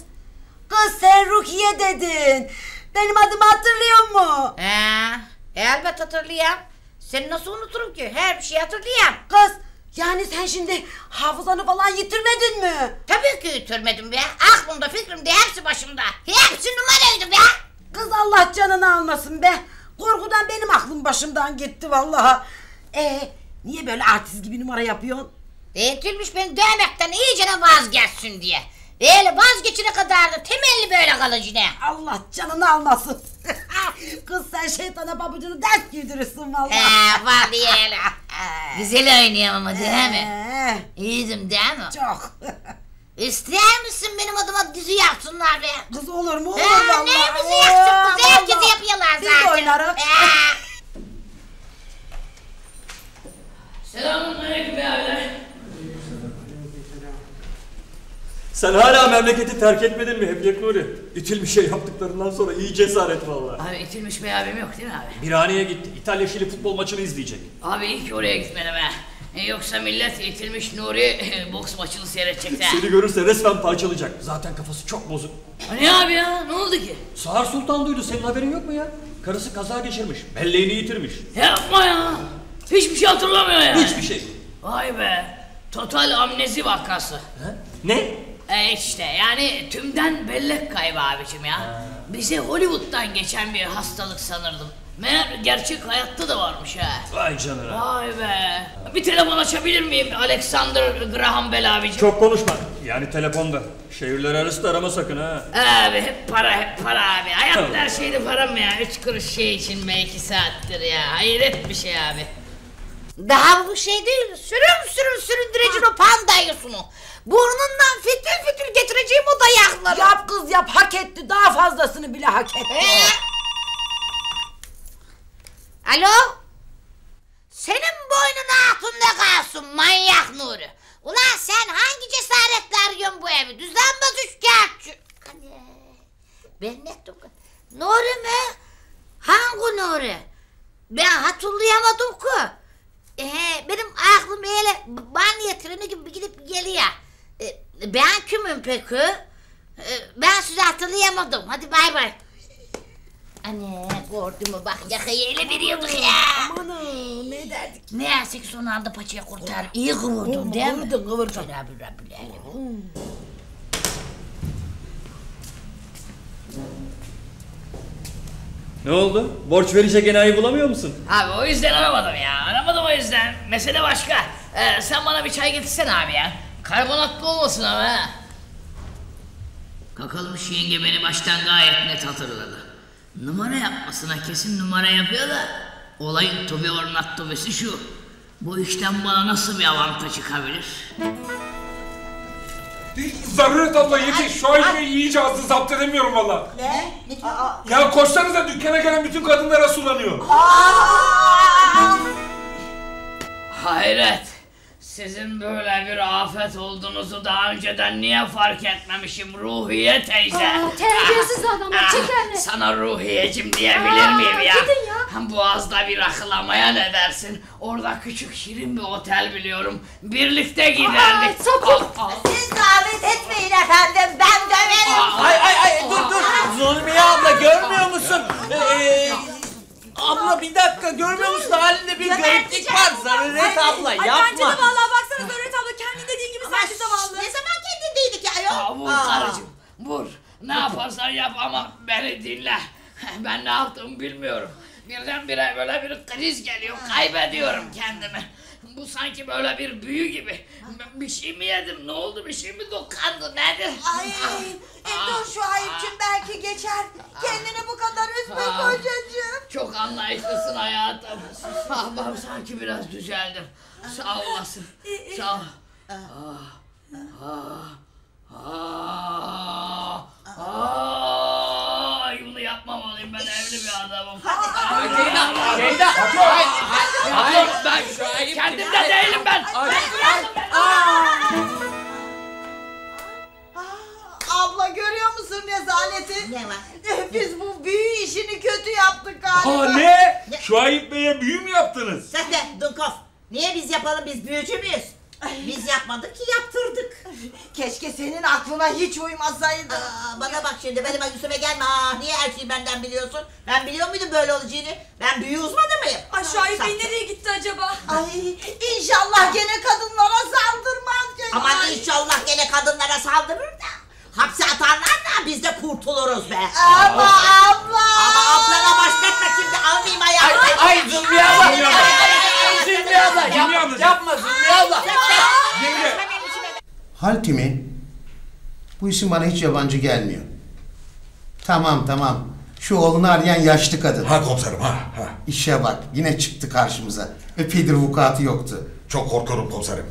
Kız sen Rukiye dedin. Benim adımı hatırlıyor mu? He elbet hatırlayam. Seni nasıl unuturum ki her bir şey hatırlayam. Kız Yani sen şimdi hafızanı falan yitirmedin mi? Tabii ki yitirmedim be. Aklımda fikrimde hepsi başımda. Hepsi numaraydı be. Kız Allah canını almasın be. Korkudan benim aklım başımdan gitti vallahi. Ee, niye böyle artist gibi numara yapıyorsun? Eğitilmiş beni dövmekten iyicene vazgeçsin diye. Öyle vazgeçene kadar da temelli böyle kalıcı ne? Allah canını almasın. Kız sen şeytana pabucunu dert giydirirsin vallahi. He var öyle. Güzel oynuyorum ama değil mi? İyiydim değil mi? Çok. İster misin benim adıma dizi yapsınlar be? Kız olur mu? Olur ee, vallahi. Ne bizi yapsın kız? Herkesi yapıyorlar biz zaten. Biz oynarız. Selamünaleyküm beyler. Sen hala memleketi terk etmedin mi Hediye Nuri? İtilmiş'e yaptıklarından sonra iyi cesaret vallahi. Abi İtilmiş Bey abim yok değil mi abi? Birhane'ye gitti. İtalya Şili futbol maçını izleyecek. Abi iyi ki oraya gitmedim ha. Yoksa millet İtilmiş Nuri boks maçını seyredecek ha. Seni görürse resmen parçalayacak. Zaten kafası çok bozuk. Ne abi ya? Ne oldu ki? Sağır Sultan duydu. Senin haberin yok mu ya? Karısı kaza geçirmiş. Belleğini yitirmiş. Yapma ya. Hiçbir şey hatırlamıyor ya. Yani. Hiçbir şey. Vay be. Total amnezi vakası. He? Ne? E işte yani tümden bellek kaybı abicim ya. Ha. Bize Hollywood'dan geçen bir hastalık sanırdım. Meğer gerçek hayatta da varmış ha. Vay canına. Vay be. Bir telefon açabilir miyim Alexander Graham Bell abicim? Çok konuşma. Yani telefonda. Şehirler arası da arama sakın ha. Abi hep para hep para abi. Hayatta her şeyde para mı ya? Üç kuruş şey için belki saattir ya. Hayret bir şey abi. Daha bu şey değil, sürüm sürüm süründüreceğin o pandayosunu. Burnundan fitil fitil getireceğim o dayakları. Yap kız yap, hak etti, daha fazlasını bile hak etti. Ee? Alo? Senin boynun altında kalsın manyak Nuri. Ulan sen hangi cesaretle arıyorsun bu evi? Düzenbaz üçkağıtçı. Hadi. Ben ne tokat? Nuri mi? Hangi Nuri? Ben hatırlayamadım ki. Ee, benim aklım böyle banyo treni gibi gidip geliyor. Ee, ben kimim peki? Ee, ben sizi hatırlayamadım. Hadi bay bay. Anne gördün mü bak yakayı ele veriyorduk ya. Amanım ne derdik? Ne yersek son anda paçaya kurtar. İyi kıvırdın değil mi? Kıvırdın kıvırdın. Ne oldu? Borç verecek enayi bulamıyor musun? Abi o yüzden aramadım ya. Aramadım o yüzden. Mesele başka. Ee, sen bana bir çay getirsen abi ya. Karbonatlı olmasın ama ha. Kakalmış yenge beni baştan gayet net hatırladı. Numara yapmasına kesin numara yapıyor da. Olayın tobi ornat tobesi şu. Bu işten bana nasıl bir avantaj çıkabilir? Zaruret abla yetiş, şu an iyice ağzını zapt edemiyorum valla. Ne? Ne diyor? Ya koşsanıza dükkana gelen bütün kadınlara sulanıyor. Aaaa! Hayret! Sizin böyle bir afet olduğunuzu daha önceden niye fark etmemişim Ruhiye teyze? Aa, terbiyesiz adamlar çekerler. Sana Ruhiyeciğim diyebilir Aa, miyim ya? Gidin ya. Hem Boğaz'da bir akılamaya ne dersin? Orada küçük şirin bir otel biliyorum. Birlikte giderdik. Aa, sakın. Aa, siz zahmet etmeyin efendim. Ben döverim. Ay ay ay dur dur. Zulmiye abla görmüyor musun? Ee, Abla bir dakika görmüyor musun halinde bir gariplik var Zaruret abla ay, yapma. Ay bence de vallahi baksana Zaruret abla kendi dediğin gibi sanki zavallı. Ne zaman kendindeydik ya yok? Aa, vur Aa. karıcığım vur ne yaparsan yap ama beni dinle. Ben ne yaptığımı bilmiyorum. Birdenbire böyle bir kriz geliyor kaybediyorum kendimi. Bu sanki böyle bir büyü gibi. Bir şey mi yedim ne oldu bir şey mi dokandı nedir? Ay e dur şu ayıpçım belki geçer. Kendini bu kadar üzme kocacığım. Çok anlayışlısın hayatım. Ablam sanki biraz düzeldim. Sağ olasın. Sağ ol. Ay bunu yapmamalıyım ben evli bir adamım. Hayır, ben kendimde değilim ben. Ay, ay, ay, ay. Abla görüyor musun rezaleti? Ne var? Biz bu büyü işini kötü yaptık galiba. Aa ne? Şahip Bey'e büyü mü yaptınız? Sen de Dunkov. Niye biz yapalım biz büyücü müyüz? Biz yapmadık ki, yaptırdık. Keşke senin aklına hiç uymasaydı. Aa, bana bak şimdi, benim üstüme gelme. Aa, niye her şeyi benden biliyorsun? Ben biliyor muydum böyle olacağını? Ben büyü uzmanı mıyım? Aşağı Bey nereye gitti acaba? Ay, inşallah gene kadınlara saldırmaz. Gene. Aman ay, inşallah gene kadınlara saldırır da. Hapse atarlar da biz de kurtuluruz be. Ama abla. Ama ablana başlatma şimdi, almayayım ayağını. Ay, ay, ay Zülmiye abla. Ay, Zülmiye abla. Ay, Zülmiye abla. Yapma Zülmiye abla. Haltimi, bu isim bana hiç yabancı gelmiyor. Tamam tamam, şu oğlunu arayan yaşlı kadın. Ha komiserim ha. ha. İşe bak, yine çıktı karşımıza. Epeydir vukuatı yoktu. Çok korkuyorum komiserim.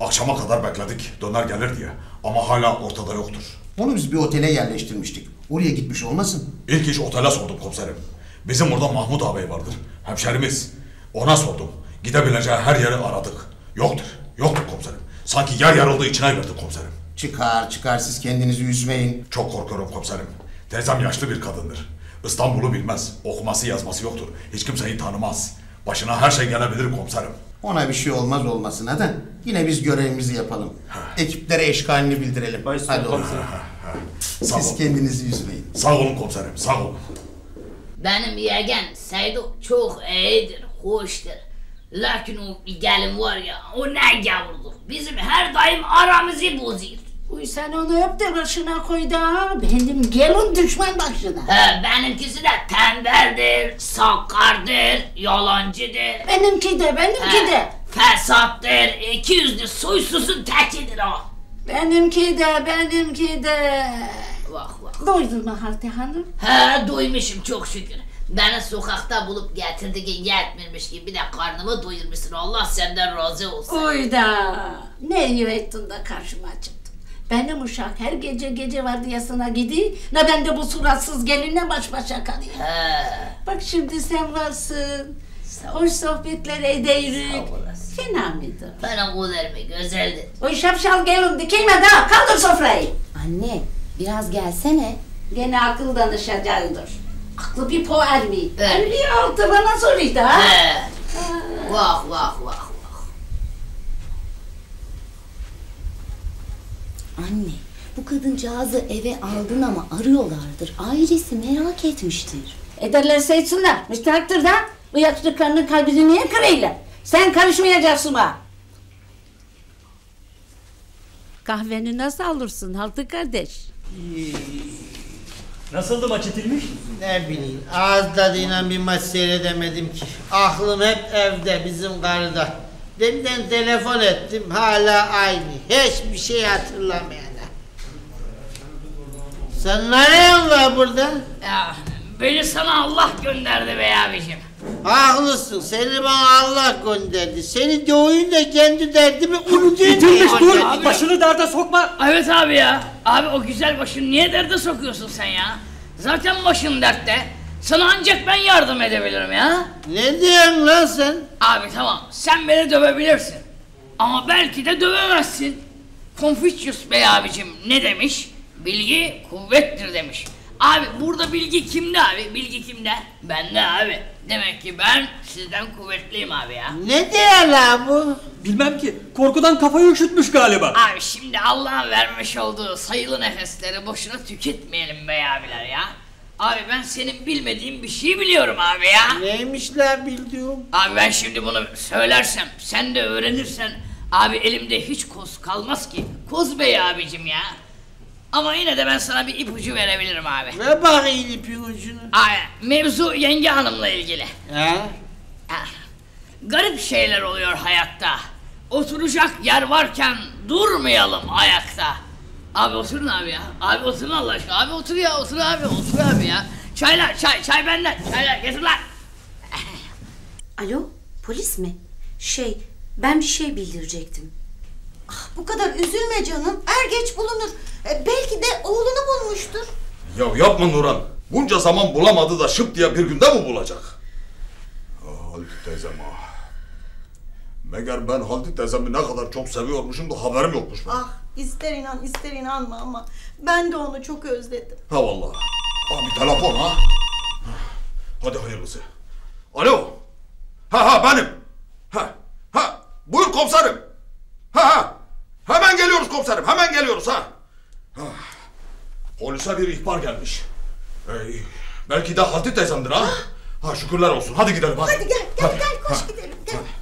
Akşama kadar bekledik, döner gelir diye. Ama hala ortada yoktur. Onu biz bir otele yerleştirmiştik. Oraya gitmiş olmasın? İlk iş otele sordum komiserim. Bizim orada Mahmut ağabey vardır, hemşerimiz. Ona sordum. Gidebileceği her yeri aradık. Yoktur, yoktur komiserim. Sanki yer yarıldı, içine girdi komiserim. Çıkar, çıkar. Siz kendinizi üzmeyin. Çok korkuyorum komiserim. Teyzem yaşlı bir kadındır. İstanbul'u bilmez. Okuması, yazması yoktur. Hiç kimseyi tanımaz. Başına her şey gelebilir komiserim. Ona bir şey olmaz olmasına da yine biz görevimizi yapalım. Ekiplere eşkalini bildirelim. Başüstüne hadi oğlum. Siz kendinizi üzmeyin. Sağ olun komiserim, sağ olun. Benim yeğen Seyduk çok iyidir, hoştur. Lakin o bir gelin var ya, o ne gavurdur. Bizim her daim aramızı bozuyor. Uy sen onu öp de başına koy da. Benim gelin düşman başına. He, benimkisi de tembeldir, sakkardır, yalancıdır. Benimki de, benimki He, de. Fesattır, iki yüzlü, soysuzun tekidir o. Benimki de, benimki de. Vah vah. Duydun mu Hatice Hanım? He, duymuşum çok şükür. Beni sokakta bulup getirdiğin yetmirmiş gibi de karnımı doyurmuşsun. Allah senden razı olsun. Uy da. Ne iyi ettin de karşıma çıktın. Benim uşak her gece gece vardiyasına gidiyor, ne ben de bu suratsız gelinle baş başa kalayım. Bak şimdi sen varsın, hoş sohbetlere edeyrik. Fena mıydı? Fena olur mu? Güzeldir. O şapşal gelin dikilme daha, kaldır sofrayı. Anne, biraz gelsene. Gene akıl danışacağıdır. Aklı bir po ermiyor. Ermiyor altı bana soruyor da. Vah vah vah. Anne, bu kadıncağızı eve aldın ama arıyorlardır. Ailesi merak etmiştir. Ederlerse etsinler, müstahaktır da. Bu yaşlı karının kalbini niye kırıyorlar? Sen karışmayacaksın bana. Kahveni nasıl alırsın Haltı kardeş? İyi. Nasıldı maç etilmiş? Ne bileyim, ağız tadıyla bir maç seyredemedim ki. Aklım hep evde, bizim karıda. Demden telefon ettim, hala aynı. Hiçbir şey hatırlamayana. Sen nereye var burada? Ya, beni sana Allah gönderdi be abiciğim. Haklısın, seni bana Allah gönderdi. Seni doğuyun da kendi derdimi unutun diye. Bitirmiş dur, abi, başını darda sokma. Evet abi ya, abi o güzel başını niye derde sokuyorsun sen ya? Zaten başın dertte. Sana ancak ben yardım edebilirim ya. Ne diyorsun lan sen? Abi tamam, sen beni dövebilirsin. Ama belki de dövemezsin. Konfüçyüs Bey abicim ne demiş? Bilgi kuvvettir demiş. Abi burada bilgi kimde abi? Bilgi kimde? Bende abi. Demek ki ben sizden kuvvetliyim abi ya. Ne diyor lan bu? Bilmem ki, korkudan kafayı üşütmüş galiba. Abi şimdi Allah'ın vermiş olduğu sayılı nefesleri boşuna tüketmeyelim bey abiler ya. Abi ben senin bilmediğin bir şey biliyorum abi ya. Neymiş lan bildiğim? Abi ben şimdi bunu söylersem, sen de öğrenirsen abi elimde hiç koz kalmaz ki. Koz bey abicim ya. Ama yine de ben sana bir ipucu verebilirim abi. Ne bakayım ipucunu? Abi mevzu yenge hanımla ilgili. He? Garip şeyler oluyor hayatta. Oturacak yer varken durmayalım ayakta. Abi oturun abi ya. Abi oturun Allah aşkına. Abi otur ya, otur abi, otur abi ya. Çaylar, çay, çay benden. Çaylar getir lan. Alo, polis mi? Şey, ben bir şey bildirecektim. Ah, bu kadar üzülme canım. Er geç bulunur. E, belki de oğlunu bulmuştur. Ya yapma Nurhan. Bunca zaman bulamadı da şıp diye bir günde mi bulacak? Ah, Halide teyzem ah. Meğer ben Halide teyzemi ne kadar çok seviyormuşum da haberim yokmuş ben. Ah. İster inan, ister inanma ama ben de onu çok özledim. Ha vallahi. Ha bir telefon ha. Hadi hayırlısı. Alo. Ha ha benim. Ha ha. Buyur komiserim. Ha ha. gidiyoruz ha. ha. Polise bir ihbar gelmiş. Ee, belki de Hazreti teyzemdir ha. Ha şükürler olsun. Hadi gidelim hadi. Hadi gel gel hadi. gel koş ha. gidelim. Gel. Hadi.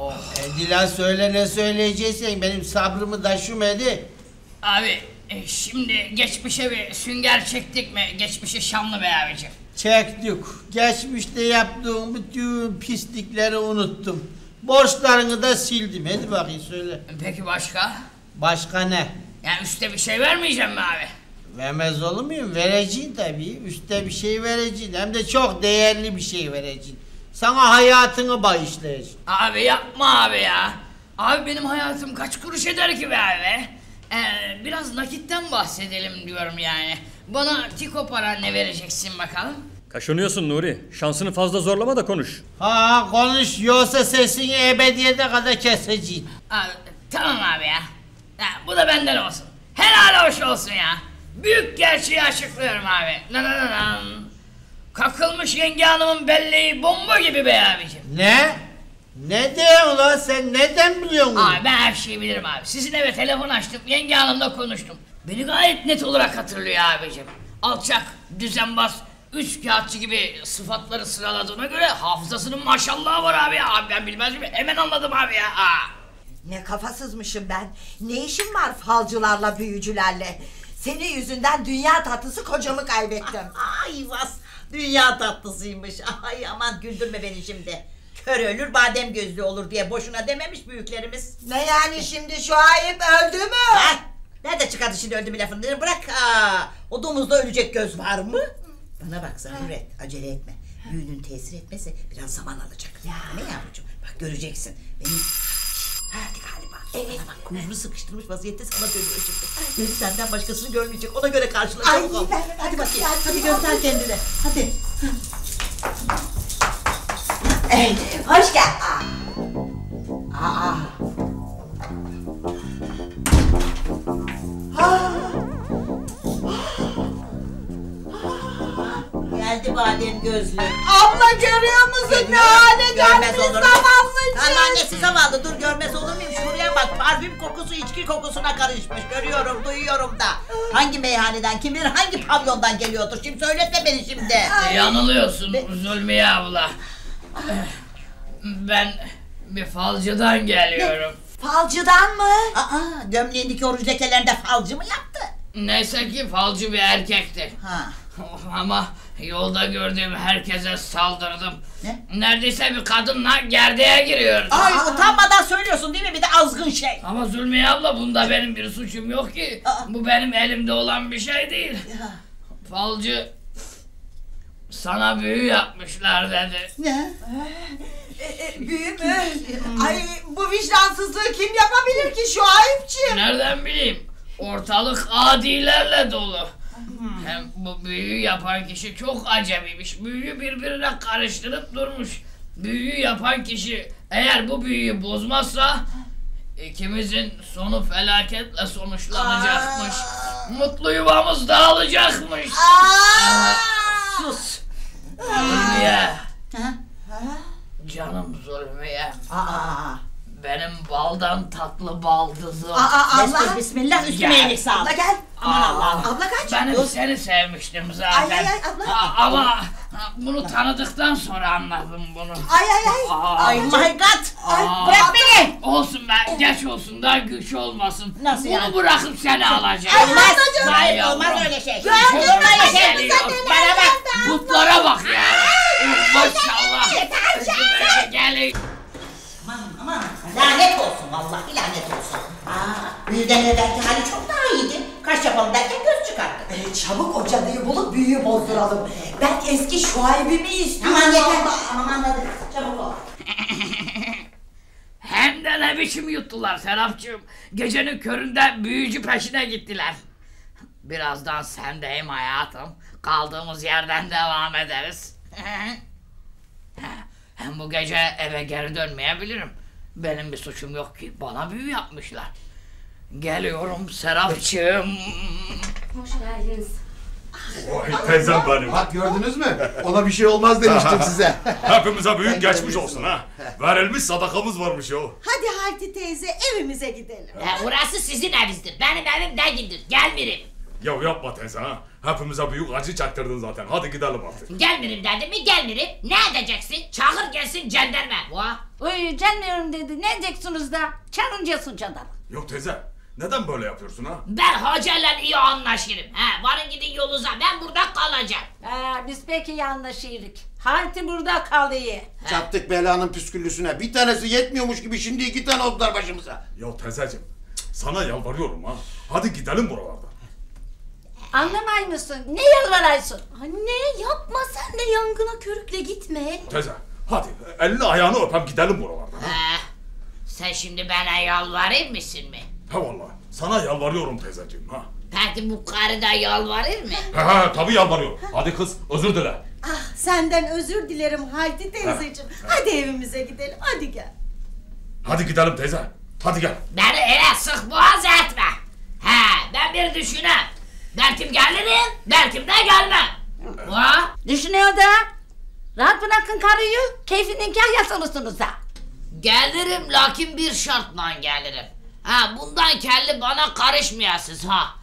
Oh, Dilan söyle ne söyleyeceksin, benim sabrımı taşımadı. Abi e, şimdi geçmişe bir sünger çektik mi? Geçmişe Şamlı be abicim. Çektik. Geçmişte yaptığım bütün pislikleri unuttum. Borçlarını da sildim. Hadi bakayım söyle. Peki başka? Başka ne? Yani üste bir şey vermeyeceğim mi abi? Vermez olur muyum? Vereceğim tabii. Üste bir şey vereceğim. Hem de çok değerli bir şey vereceğim. Sana hayatını bağışlayacağım. Abi yapma abi ya. Abi benim hayatım kaç kuruş eder ki be abi? Ee, biraz nakitten bahsedelim diyorum yani. Bana tiko para ne vereceksin bakalım? Kaşınıyorsun Nuri. Şansını fazla zorlama da konuş. Ha konuş yoksa sesini ebediyete kadar keseceğim. Abi, tamam abi ya. Ya. Bu da benden olsun. Helal hoş olsun ya. Büyük gerçeği açıklıyorum abi. Na na na na. Kakılmış yenge hanımın belleği bomba gibi be abiciğim. Ne? Ne diyorsun lan sen? Neden biliyorsun? Abi ben her şeyi bilirim abi. Sizin eve telefon açtım. Yenge hanımla konuştum. Beni gayet net olarak hatırlıyor abiciğim. Alçak, düzenbaz, üç kağıtçı gibi sıfatları sıraladığına göre hafızasının maşallahı var abi ya. Abi ben bilmez miyim? Hemen anladım abi ya. Aa. Ne kafasızmışım ben. Ne işim var falcılarla, büyücülerle? Senin yüzünden dünya tatlısı kocamı kaybettim. Ay vas. Dünya tatlısıymış. Ay aman güldürme beni şimdi. Kör ölür badem gözlü olur diye boşuna dememiş büyüklerimiz. Ne yani şimdi şu ayıp öldü mü? Ha? Nerede çıkardı şimdi öldü mü lafını? Bırak aa. O domuzda ölecek göz var mı? Bana bak Zahiret, acele etme. Büyünün tesir etmesi biraz zaman alacak. Ya. Ne yavrucuğum? Bak göreceksin. Benim... Hadi galiba. Evet. Bak kuyruğunu sıkıştırmış vaziyette sana dönüyor şimdi. Gözü senden başkasını görmeyecek. Ona göre karşılaşacak. Ay, ben, ben, hadi bakayım. Hadi, hadi göster kendine. Hadi. Evet. Hoş gel. Aa. Aa. Aa. Geldi badem gözlü. Abla görüyor musun? Ne hale geldiniz zavallısın. Lan annesi zavallı dur görmez olur muyum? Şuraya bak parfüm kokusu içki kokusuna karışmış. Görüyorum duyuyorum da. Hangi meyhaneden kim bilir hangi pavyondan geliyordur? Şimdi söyletme beni şimdi. Ay. Yanılıyorsun Be Zulmiye abla. Ben bir falcıdan geliyorum. Ne? Falcıdan mı? Aa, gömleğindeki oruç lekelerinde falcı mı yaptı? Neyse ki falcı bir erkekti. Ha. Ama yolda gördüğüm herkese saldırdım. Ne? Neredeyse bir kadınla gerdeğe giriyoruz. Ay aa, utanmadan söylüyorsun değil mi? Bir de azgın şey. Ama Zulmiye abla bunda benim bir suçum yok ki. Aa. Bu benim elimde olan bir şey değil. Ya. Falcı sana büyü yapmışlar dedi. Ne? E, e, büyü mü? Ay bu vicdansızlığı kim yapabilir ki şu ayıpçı? Nereden bileyim? Ortalık adilerle dolu. Hem bu büyüyü yapan kişi çok acemiymiş. Büyüyü birbirine karıştırıp durmuş. Büyüyü yapan kişi eğer bu büyüyü bozmazsa ikimizin sonu felaketle sonuçlanacakmış. Aa. Mutlu yuvamız dağılacakmış. Aa. Sus. Zulmiye. Canım Zulmiye. Aa. Benim baldan tatlı baldızım. Aa, Allah. Bismillah üstüme iyilik sağlık. Abla gel. Aman Allah. Abla kaç. Ben hep seni sevmiştim zaten. Ay ay ay abla. Aa, ama bunu tanıdıktan sonra anladım bunu. Ay ay ay. Aa, ay my god. Ay, bırak beni. Olsun be. Geç olsun da güç olmasın. Nasıl bunu yani? Bırakıp seni alacağım. Ay, olmaz. Hayır olmaz öyle şey. Gördün mü şey? Bana bak. Butlara bak ya. Maşallah. Yeter. Gelin. Lanet olsun vallahi lanet olsun. Aa, büyüden evvelki hali çok daha iyiydi. Kaş yapalım derken göz çıkarttık. Ee, çabuk o cadıyı bulup büyüyü bozduralım. Ben eski şuaybimi istiyorum. Aman yeter. Aman anladım. Çabuk ol. Hem de ne biçim yuttular Serapcığım. Gecenin köründe büyücü peşine gittiler. Birazdan sendeyim hayatım. Kaldığımız yerden devam ederiz. Hem bu gece eve geri dönmeyebilirim. Benim bir suçum yok ki, bana büyü yapmışlar. Geliyorum Serapcığım. Hoş geldiniz. Vay teyzem benim. Bak gördünüz mü? Ona bir şey olmaz demiştim size. Hepimize büyük geçmiş olsun ha. Verilmiş sadakamız varmış ya. Hadi Halide teyze evimize gidelim. Ya burası sizin evinizdir. Benim evim değildir. Gel birim. Ya yapma teyze ha. Hepimize büyük acı çaktırdın zaten. Hadi gidelim artık. Gelmirim dedim mi gelmirim. Ne edeceksin? Çağır gelsin jandarma. Vah. Oy gelmiyorum dedi. Ne edeceksiniz da? Çağırıncasın jandarma. Yok teyze. Neden böyle yapıyorsun ha? Ben hacayla iyi anlaşırım. He, varın gidin yolunuza. Ben burada kalacağım. Ee, biz pek iyi anlaşırık. Halti burada kalıyor. Çattık belanın püsküllüsüne. Bir tanesi yetmiyormuş gibi şimdi iki tane oldular başımıza. Ya teyzeciğim. Sana yalvarıyorum ha. Hadi gidelim buralarda. Anlamay mısın? Ne yalvaraysın? Anne yapma sen de yangına körükle gitme. Teyze hadi elini ayağını öpem gidelim buralarda. Ha? Sen şimdi bana yalvarır mısın mı? He vallahi sana yalvarıyorum teyzeciğim ha. Peki bu karı da yalvarır mı? He he tabi yalvarıyorum. Hadi kız özür dile. Ah senden özür dilerim Halide teyzeciğim. He, he. Hadi evimize gidelim hadi gel. Hadi gidelim teyze hadi gel. Beni ele sık boğaz etme. He ben bir düşüneyim. Dertim gelirim, dertim de gelmem. Düşünüyor da, rahat bırakın karıyı, keyfinin kahyası olursunuz da. Gelirim lakin bir şartla gelirim. Ha bundan kelli bana karışmayasınız ha.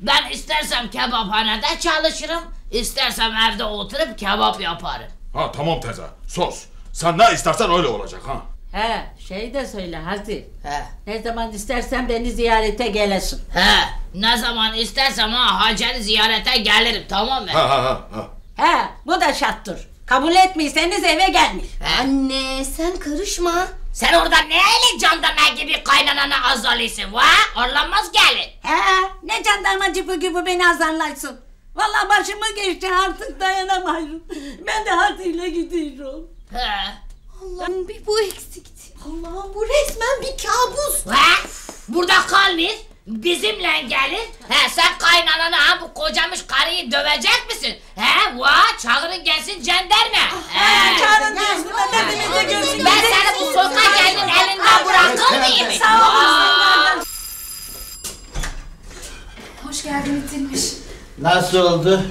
Ben istersem kebaphanede çalışırım, istersem evde oturup kebap yaparım. Ha tamam teyze, sos. Sen ne istersen öyle olacak ha. He, şey de söyle hadi. He. Ne zaman istersen beni ziyarete gelesin. He. Ne zaman istersem ha hacı ziyarete gelirim tamam mı? Ha ha ha. He, bu da şarttır. Kabul etmiyseniz eve gelmeyin. Anne sen karışma. Sen orada ne öyle jandarma gibi kaynanana azarlıyorsun va? Orlanmaz gelin. He, ne jandarmacı bu gibi beni azarlarsın. Vallahi başımı geçti artık dayanamıyorum. Ben de hatıyla gidiyorum. He. Allah'ım bir bu eksikti. Allah'ım bu resmen bir kabus. Ha? Burada kalmıyor. Bizimle gelir. He sen kaynananı ha bu kocamış karıyı dövecek misin? He vah çağırın gelsin jandarma. He çağırın gelsin. Ben seni bu sokağa geldin elinden bırakır mıyım? Sağ olun. Hoş geldin itilmiş. Nasıl oldu?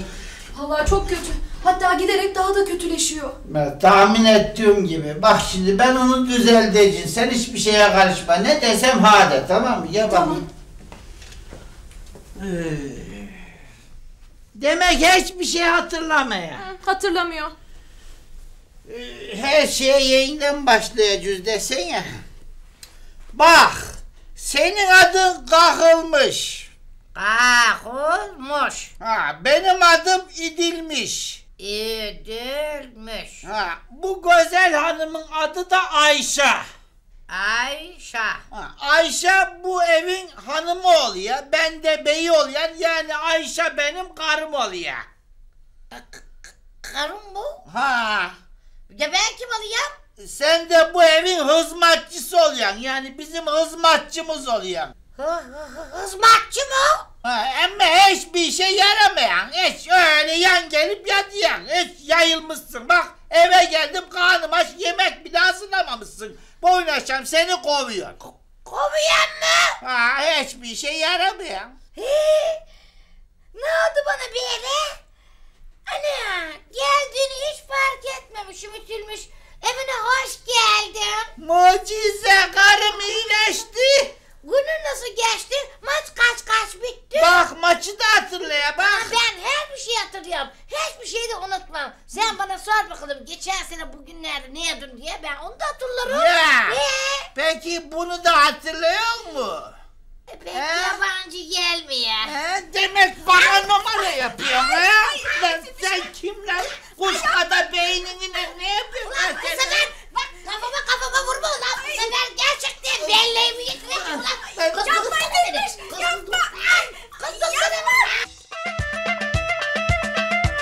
Vallahi çok kötü. Hatta giderek daha da kötüleşiyor. Ben tahmin ettiğim gibi. Bak şimdi ben onu düzelteceğim. Sen hiçbir şeye karışma. Ne desem hadi tamam mı? Ya tamam. Ee, demek hiçbir şey hatırlamıyor. Hatırlamıyor. Ee, her şeye yeniden başlayacağız desene. Bak. Senin adın kalkılmış. Kalkılmış. Ha, benim adım İdilmiş. İdilmiş. Ha, bu güzel hanımın adı da Ayşe. Ayşe. Ha, Ayşe bu evin hanımı oluyor. Ben de beyi oluyor. Yani Ayşe benim karım oluyor. Karım bu? Ha. Ya ben kim oluyorum? Sen de bu evin hizmetçisi oluyorsun. Yani bizim hizmetçimiz oluyorsun. Hizmetçi mi? Ama hiçbir işe yaramayan, hiç öyle yan gelip yatayan, hiç yayılmışsın. Bak eve geldim karnım aç yemek bile hazırlamamışsın. Boyun aşağım seni kovuyor. Ko kovuyan mı? Ha, hiçbir işe yaramayan. Hii, ne oldu bana bir eve? Ana geldiğini hiç fark etmemişim ütülmüş. Evine hoş geldin. Mucize karım iyileşti. Günün nasıl geçti? Maç kaç kaç bitti? Bak maçı da hatırlaya bak. Ben her bir şey hatırlıyorum. Hiçbir şeyi de unutmam. Sen bana sor bakalım geçen sene bugünlerde ne yedin diye ben onu da hatırlarım. Ya. Ee? Peki bunu da hatırlıyor mu? E, pek yabancı gelmiyor. He? Demek bana